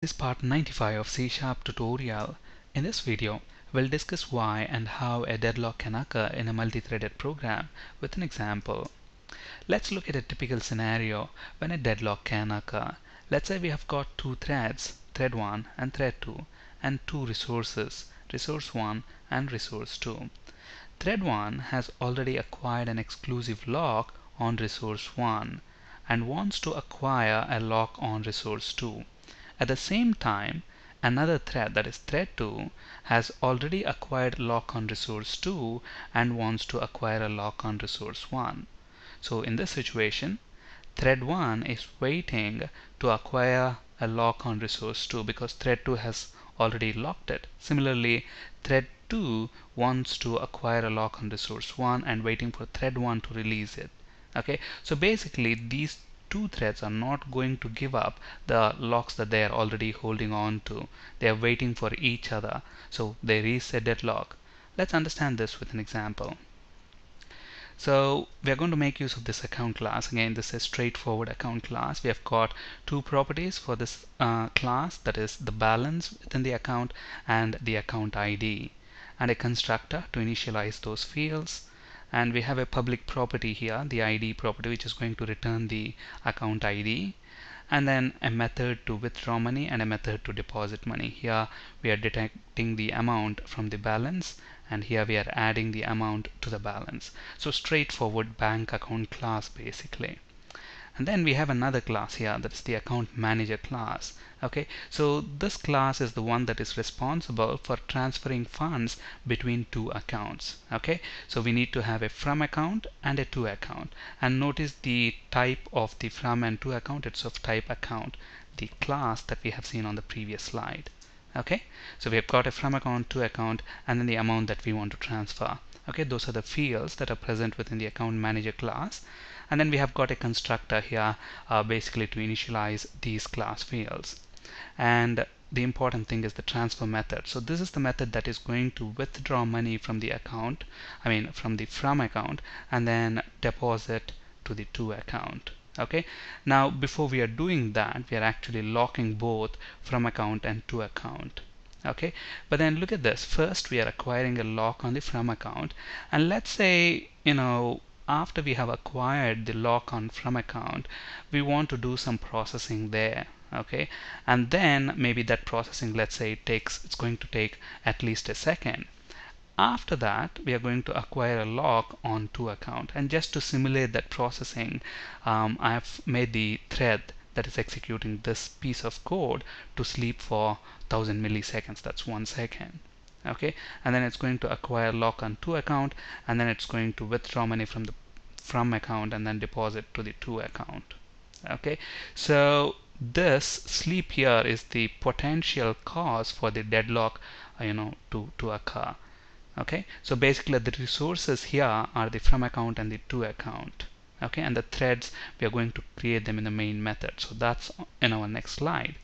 This is part 95 of C# tutorial. In this video, we'll discuss why and how a deadlock can occur in a multi-threaded program with an example. Let's look at a typical scenario when a deadlock can occur. Let's say we have got two threads, thread 1 and thread 2, and two resources, resource 1 and resource 2. Thread 1 has already acquired an exclusive lock on resource 1 and wants to acquire a lock on resource 2. At the same time, another thread, that is thread 2, has already acquired lock on resource 2 and wants to acquire a lock on resource 1. So in this situation, thread 1 is waiting to acquire a lock on resource 2 because thread 2 has already locked it. Similarly, thread 2 wants to acquire a lock on resource 1 and waiting for thread 1 to release it. Okay, so basically these two threads are not going to give up the locks that they are already holding on to. They are waiting for each other, so there is a deadlock. Let's understand this with an example. So we are going to make use of this account class. Again, this is a straightforward account class. We have got two properties for this class, that is the balance within the account and the account ID, and a constructor to initialize those fields. And we have a public property here, the ID property, which is going to return the account ID, and then a method to withdraw money and a method to deposit money. Here we are deducting the amount from the balance, and here we are adding the amount to the balance. So straightforward bank account class basically. And then we have another class here, that's the account manager class. Okay, so this class is the one that is responsible for transferring funds between two accounts. Okay, so we need to have a from account and a to account. And notice the type of the from and to account, it's of type account, the class that we have seen on the previous slide. Okay, so we have got a from account, to account, and then the amount that we want to transfer. Okay, those are the fields that are present within the account manager class. And then we have got a constructor here basically to initialize these class fields. And the important thing is the transfer method. So this is the method that is going to withdraw money from the account, I mean from the from account, and then deposit to the to account. Okay, now before we are doing that, we are actually locking both from account and to account. Okay, but then look at this. First we are acquiring a lock on the from account, and let's say, you know, after we have acquired the lock on from account, we want to do some processing there. Okay, and then maybe that processing, let's say it's going to take at least a second. After that, we are going to acquire a lock on to account, and just to simulate that processing, I have made the thread that is executing this piece of code to sleep for 1000 milliseconds, that's 1 second. Okay, and then it's going to acquire lock on to account, and then it's going to withdraw money from the from account and then deposit to the to account. Okay, so this sleep here is the potential cause for the deadlock, you know, to occur. Okay, so basically the resources here are the from account and the to account. Okay, and the threads, we are going to create them in the main method, so that's in our next slide.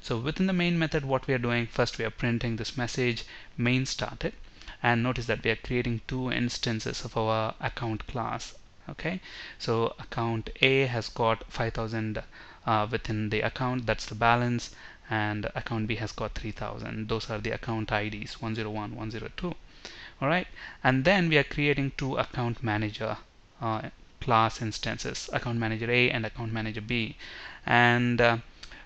So within the main method, what we are doing, first we are printing this message main started, and notice that we are creating two instances of our account class. Okay, so account A has got 5000 within the account, that's the balance, and account B has got 3000. Those are the account IDs 101, 102. All right, and then we are creating two account manager class instances, account manager A and account manager B, and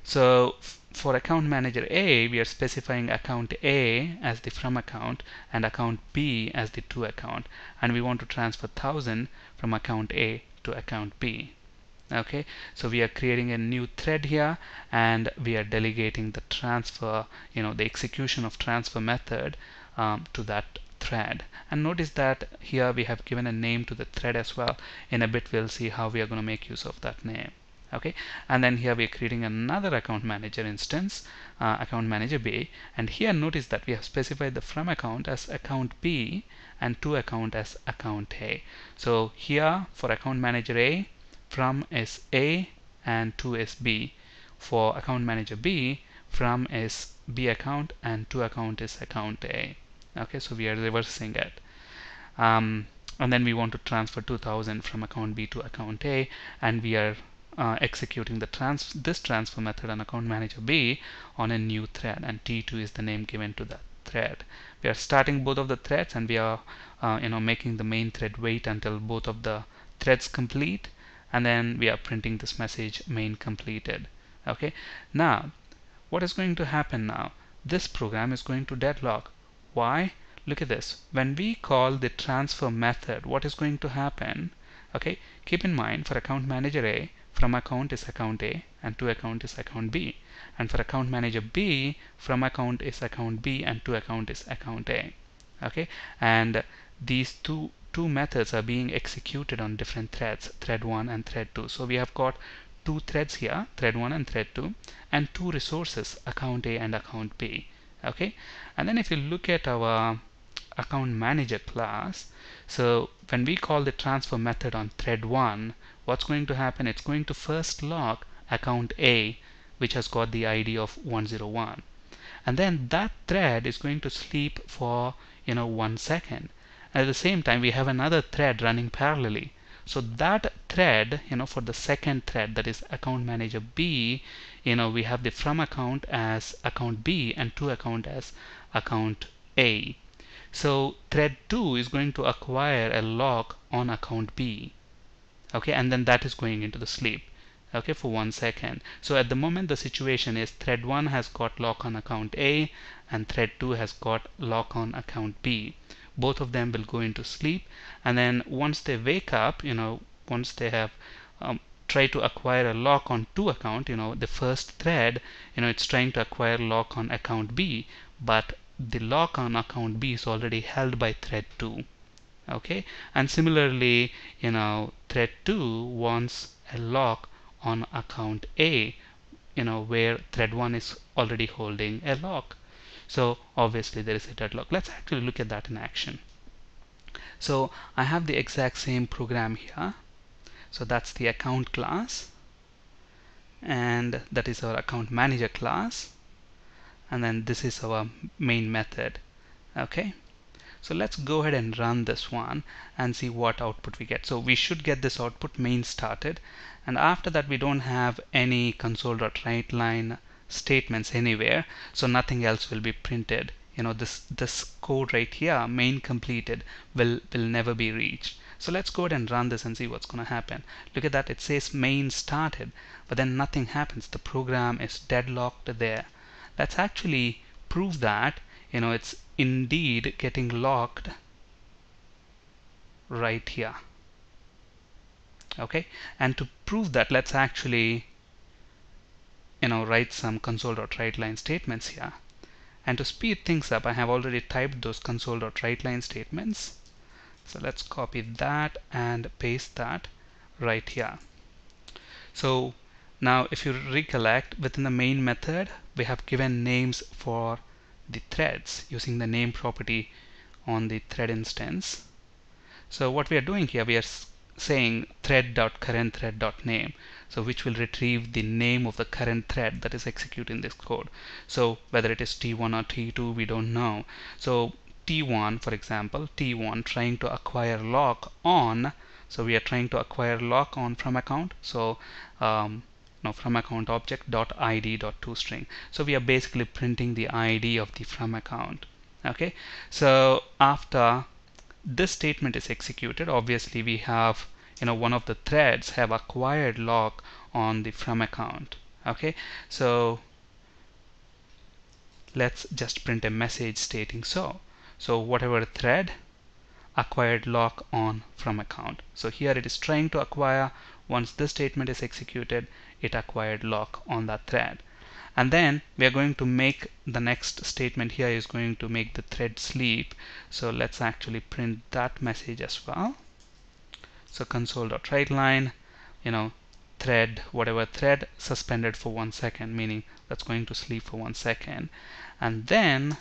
so for account manager A, we are specifying account A as the from account and account B as the to account, and we want to transfer 1000 from account A to account B. Okay, so we are creating a new thread here, and we are delegating the transfer, you know, the execution of transfer method to that thread. And notice that here we have given a name to the thread as well. In a bit we'll see how we are going to make use of that name. Okay, and then here we are creating another account manager instance, account manager B, and here notice that we have specified the from account as account B and to account as account A. So here for account manager A, from is A and to is B. For account manager B, from is B account and to account is account A. Okay, so we are reversing it. And then we want to transfer 2000 from account B to account A, and we are executing the transfer method on account manager B on a new thread, and T2 is the name given to that thread. We are starting both of the threads, and we are making the main thread wait until both of the threads complete, and then we are printing this message main completed. Okay, now what is going to happen now? This program is going to deadlock. Why? Look at this. When we call the transfer method, what is going to happen? Okay, keep in mind for account manager A, from account is account A and to account is account B, and for account manager B, from account is account B and to account is account A. Okay, and these two methods are being executed on different threads, thread 1 and thread 2. So we have got two threads here, thread 1 and thread 2, and two resources, account A and account B. Okay, and then if you look at our account manager class, so when we call the transfer method on thread 1, what's going to happen? It's going to first lock account A, which has got the ID of 101, and then that thread is going to sleep for 1 second. At the same time, we have another thread running parallelly. So that thread, for the second thread, that is account manager B, we have the from account as account B and to account as account A. So thread 2 is going to acquire a lock on account B. Okay, and then that is going into the sleep, okay, for 1 second. So at the moment, the situation is thread 1 has got lock on account A and thread 2 has got lock on account B. Both of them will go into sleep, and then once they wake up, once they have tried to acquire a lock on to account, the first thread, it's trying to acquire lock on account B, but the lock on account B is already held by thread 2. Okay, and similarly, thread 2 wants a lock on account A, where thread 1 is already holding a lock. So obviously there is a deadlock. Let's actually look at that in action. So I have the exact same program here. So that's the account class, and that is our account manager class, and then this is our main method. Okay, so let's go ahead and run this one and see what output we get. So we should get this output, main started, and after that we don't have any console.writeline statements anywhere, so nothing else will be printed. This code right here, main completed, will never be reached. So let's go ahead and run this and see what's going to happen. Look at that, it says main started, but then nothing happens. The program is deadlocked there. Let's actually prove that it's indeed getting locked right here. Okay, and to prove that, let's actually write some console.writeline statements here. And to speed things up, I have already typed those console.writeline statements. So let's copy that and paste that right here. So now if you recollect, within the main method, we have given names for the threads using the name property on the thread instance. So what we are doing here, we are saying thread.currentThread.name, so which will retrieve the name of the current thread that is executing this code. So whether it is T1 or T2, we don't know. So T1, for example, T1 trying to acquire lock on, so we are trying to acquire lock on from account, so from account object dot ID dot toString. So we are basically printing the ID of the from account. Okay, so after this statement is executed, obviously we have one of the threads have acquired lock on the from account. Okay, so let's just print a message stating so. So whatever thread acquired lock on from account, so here it is trying to acquire. Once this statement is executed, it acquired lock on that thread. And then we are going to make the next statement here is going to make the thread sleep. So let's actually print that message as well. So console.writeline, thread, whatever thread, suspended for 1 second, meaning that's going to sleep for 1 second. And then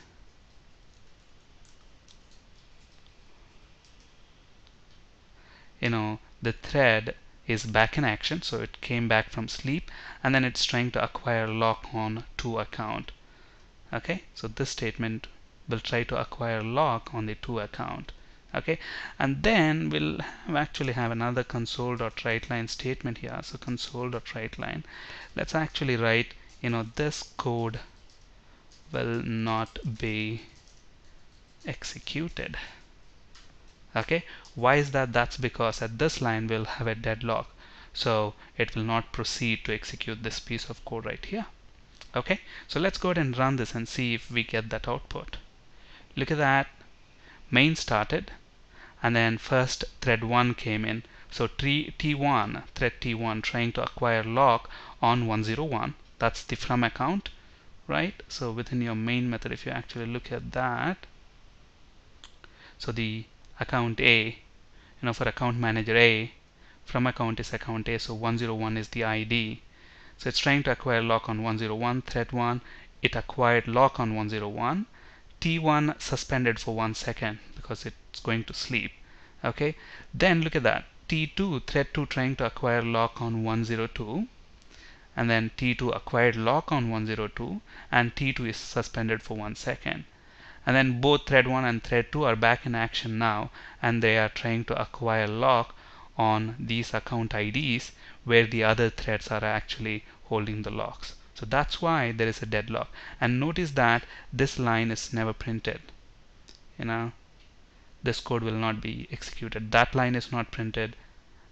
the thread is back in action, so it came back from sleep, and then it's trying to acquire lock on to account. Okay, so this statement will try to acquire lock on the to account. Okay, and then we'll actually have another console.WriteLine statement here. So console.WriteLine, let's actually write, you know, this code will not be executed. Okay, why is that? That's because at this line we'll have a deadlock, so it will not proceed to execute this piece of code right here. Okay, so let's go ahead and run this and see if we get that output. Look at that, main started, and then first thread 1 came in. So T1, thread T1 trying to acquire lock on 101. That's the from account, right? So within your main method, if you actually look at that, so the account A, you know, for account manager A, from account is account A, so 101 is the ID. So it's trying to acquire lock on 101, thread 1, it acquired lock on 101. T1 suspended for 1 second because it's going to sleep. Okay, then look at that, T2, thread 2 trying to acquire lock on 102, and then T2 acquired lock on 102, and T2 is suspended for 1 second. And then both thread 1 and thread 2 are back in action now, and they are trying to acquire lock on these account IDs where the other threads are actually holding the locks. So that's why there is a deadlock. And notice that this line is never printed. You know, this code will not be executed. That line is not printed,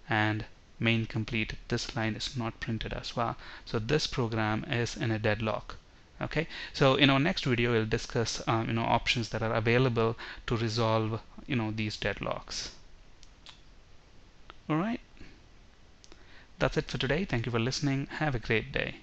and main complete, this line is not printed as well. So this program is in a deadlock. Okay, so in our next video we'll discuss you know, options that are available to resolve, you know, these deadlocks. All right, that's it for today. Thank you for listening. Have a great day.